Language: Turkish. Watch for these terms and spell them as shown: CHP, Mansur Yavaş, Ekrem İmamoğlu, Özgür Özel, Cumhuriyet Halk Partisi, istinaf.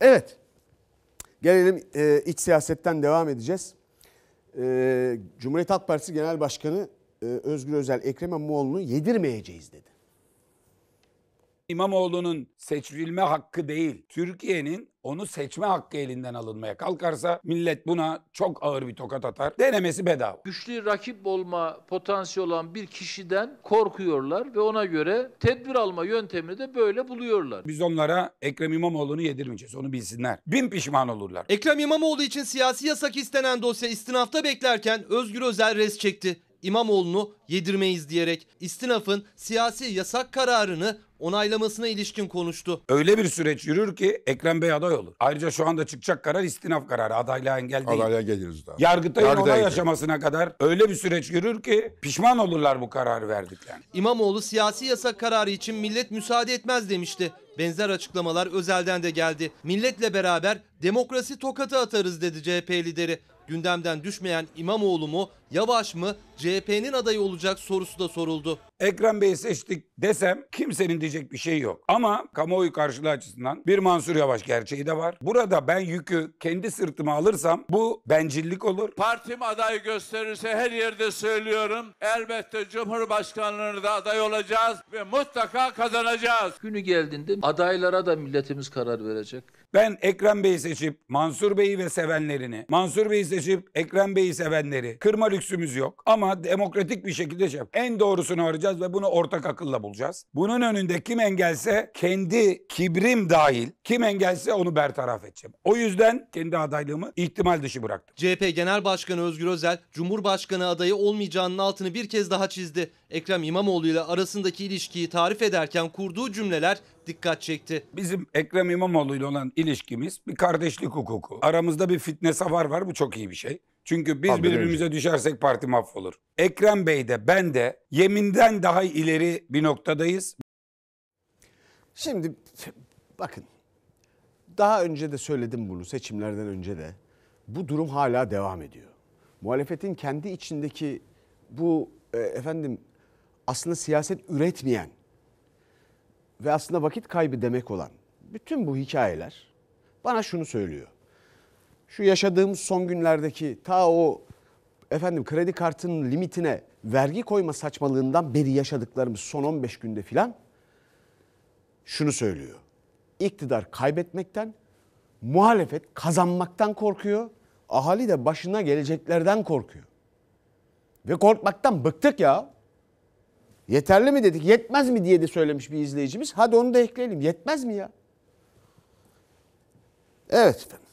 Evet, gelelim iç siyasetten devam edeceğiz. Cumhuriyet Halk Partisi Genel Başkanı Özgür Özel, Ekrem İmamoğlu'nu yedirmeyeceğiz dedi. İmamoğlu'nun seçilme hakkı değil, Türkiye'nin onu seçme hakkı elinden alınmaya kalkarsa millet buna çok ağır bir tokat atar. Denemesi bedava. Güçlü rakip olma potansiyeli olan bir kişiden korkuyorlar ve ona göre tedbir alma yöntemini de böyle buluyorlar. Biz onlara Ekrem İmamoğlu'nu yedirmeyeceğiz. Onu bilsinler. Bin pişman olurlar. Ekrem İmamoğlu için siyasi yasak istenen dosya istinafta beklerken Özgür Özel res çekti. İmamoğlu'nu yedirmeyiz diyerek istinafın siyasi yasak kararını onaylamasına ilişkin konuştu. Öyle bir süreç yürür ki Ekrem Bey aday olur. Ayrıca şu anda çıkacak karar istinaf kararı. Adaylığa engel değil. Adaylığa geliriz daha. Yargıtay'ın onay aşamasına kadar öyle bir süreç yürür ki pişman olurlar bu kararı verdiklerine. İmamoğlu siyasi yasak kararı için millet müsaade etmez demişti. Benzer açıklamalar Özel'den de geldi. Milletle beraber demokrasi tokatı atarız dedi CHP lideri. Gündemden düşmeyen İmamoğlu mu, Yavaş mı, CHP'nin adayı olacak sorusu da soruldu. Ekrem Bey'i seçtik desem kimsenin diyecek bir şey yok. Ama kamuoyu karşılığı açısından bir Mansur Yavaş gerçeği de var. Burada ben yükü kendi sırtıma alırsam bu bencillik olur. Partim aday gösterirse her yerde söylüyorum. Elbette Cumhurbaşkanlığına da aday olacağız ve mutlaka kazanacağız. Günü geldiğinde adaylara da milletimiz karar verecek. Ben Ekrem Bey'i seçip Mansur Bey'i ve sevenlerini, Mansur Bey'i seçip Ekrem Bey'i sevenleri kırma lüksümüz yok. Ama demokratik bir şekilde en doğrusunu arayacağız ve bunu ortak akılla bulacağız. Bunun önünde kim engelse kendi kibrim dahil, kim engelse onu bertaraf edeceğim. O yüzden kendi adaylığımı ihtimal dışı bıraktım. CHP Genel Başkanı Özgür Özel, Cumhurbaşkanı adayı olmayacağının altını bir kez daha çizdi. Ekrem İmamoğlu ile arasındaki ilişkiyi tarif ederken kurduğu cümleler dikkat çekti. Bizim Ekrem İmamoğlu ile olan ilişkimiz bir kardeşlik hukuku. Aramızda bir fitne savar var, bu çok iyi bir şey. Çünkü biz birbirimize düşersek parti mahvolur. Ekrem Bey de ben de yeminden daha ileri bir noktadayız. Şimdi bakın, daha önce de söyledim bunu, seçimlerden önce de. Bu durum hala devam ediyor. Muhalefetin kendi içindeki bu aslında siyaset üretmeyen ve aslında vakit kaybı demek olan bütün bu hikayeler bana şunu söylüyor. Şu yaşadığımız son günlerdeki ta o kredi kartının limitine vergi koyma saçmalığından beri yaşadıklarımız son 15 günde filan şunu söylüyor. İktidar kaybetmekten, muhalefet kazanmaktan korkuyor. Ahali de başına geleceklerden korkuyor. Ve korkmaktan bıktık ya. Yeterli mi dedik, yetmez mi diye de söylemiş bir izleyicimiz. Hadi onu da ekleyelim. Yetmez mi ya? Evet efendim.